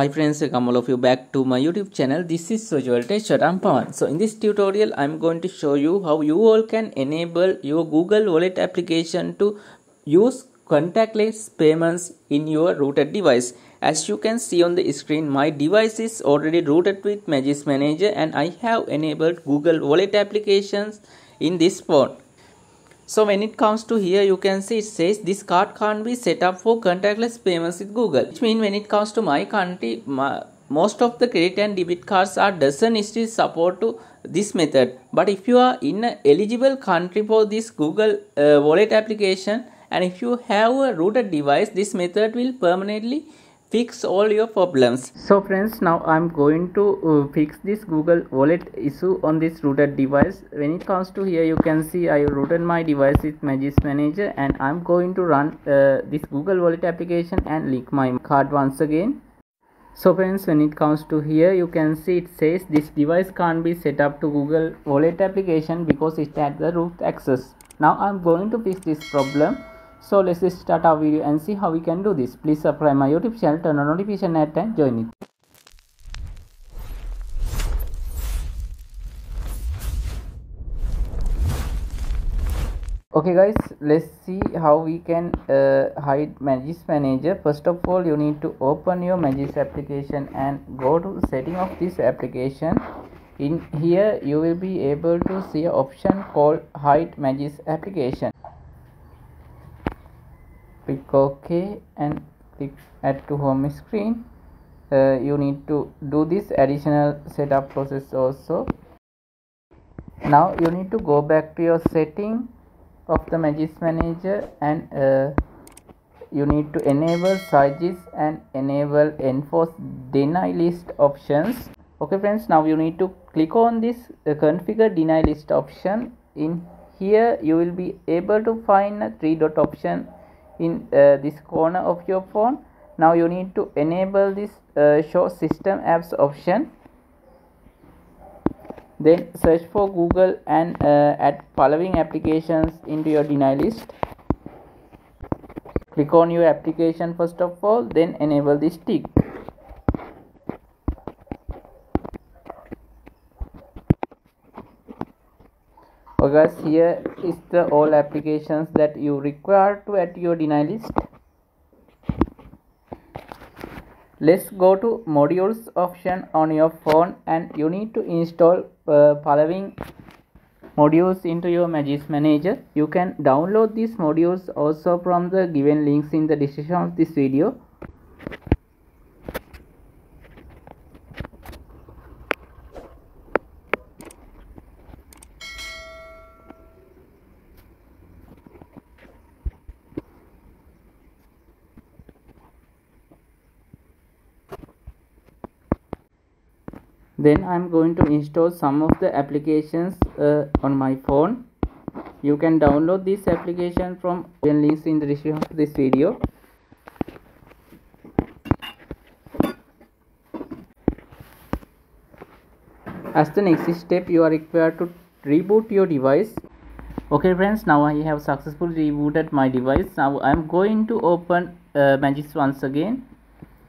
Hi friends, welcome all of you back to my YouTube channel. This is Virtual Tech World. I'm Pawan. So in this tutorial, I'm going to show you how you all can enable your Google Wallet application to use contactless payments in your rooted device. As you can see on the screen, my device is already rooted with Magisk Manager and I have enabled Google Wallet applications in this phone. So when it comes to here, you can see it says this card can't be set up for contactless payments with Google. Which means when it comes to my country, most of the credit and debit cards doesn't still support to this method. But if you are in an eligible country for this Google Wallet application and if you have a rooted device, this method will permanently fix all your problems. So friends, now I'm going to fix this Google Wallet issue on this rooted device. When it comes to here, you can see I rooted my device with Magisk Manager and I'm going to run this Google Wallet application and link my card once again. So friends, when it comes to here, you can see it says this device can't be set up to Google Wallet application because it had the root access. Now I'm going to fix this problem. So let's start our video and see how we can do this. Please subscribe my YouTube channel, turn on notification at and join it. Okay guys, let's see how we can hide Magisk Manager. First of all, you need to open your Magisk application and go to setting of this application. In here, you will be able to see an option called hide Magisk application. Click OK and click add to home screen. You need to do this additional setup process also. Now you need to go back to your setting of the Magisk Manager and you need to enable sizes and enable enforce deny list options. Okay friends, now you need to click on this configure deny list option. In here you will be able to find a three dot option in this corner of your phone. Now you need to enable this show system apps option, then search for Google and add following applications into your deny list. Click on your application first of all, then enable this tick. Okay guys, here is the all applications that you require to add to your deny list. Let's go to modules option on your phone and you need to install following modules into your Magisk Manager. You can download these modules also from the given links in the description of this video. Then I'm going to install some of the applications on my phone. You can download this application from links in the description of this video. As the next step, you are required to reboot your device. Okay friends, now I have successfully rebooted my device. Now I'm going to open Magisk once again.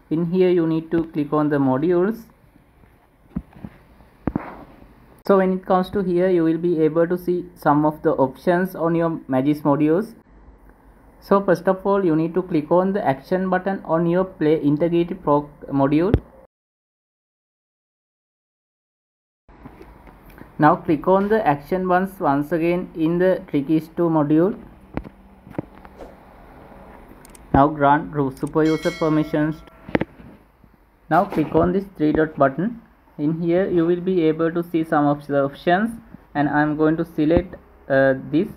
In here you need to click on the modules. So when it comes to here, you will be able to see some of the options on your Magisk modules. So first of all, you need to click on the action button on your Play Integrity Pro module. Now click on the action once again in the Trickies 2 module. Now grant super user permissions. Now click on this three dot button. In here you will be able to see some of the options and I am going to select this,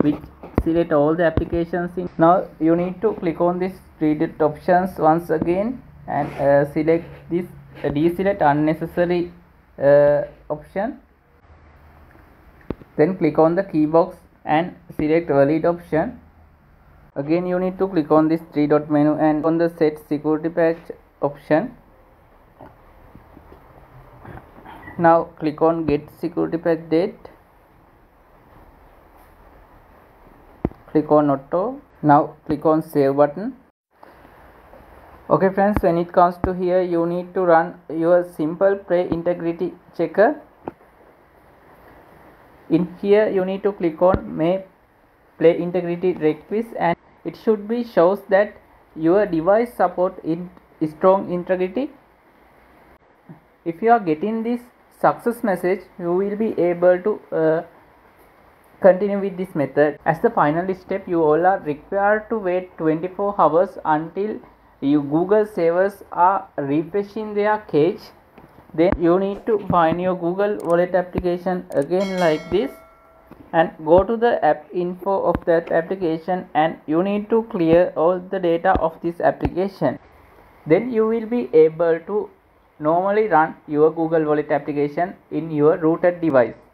which select all the applications in. Now you need to click on this three-dot options once again and select this deselect unnecessary option, then click on the key box and select valid option. Again you need to click on this three-dot menu and on the set security patch option. Now click on get security patch date. Click on auto. Now click on save button. Okay friends, when it comes to here, you need to run your simple Play Integrity checker. In here, you need to click on Play Integrity request, and it should be shows that your device support in strong integrity. If you are getting this success message, you will be able to continue with this method. As the final step, you all are required to wait 24 hours until your Google servers are refreshing their cache. Then you need to find your Google Wallet application again like this and go to the app info of that application, and you need to clear all the data of this application. Then you will be able to normally run your Google Wallet application in your rooted device.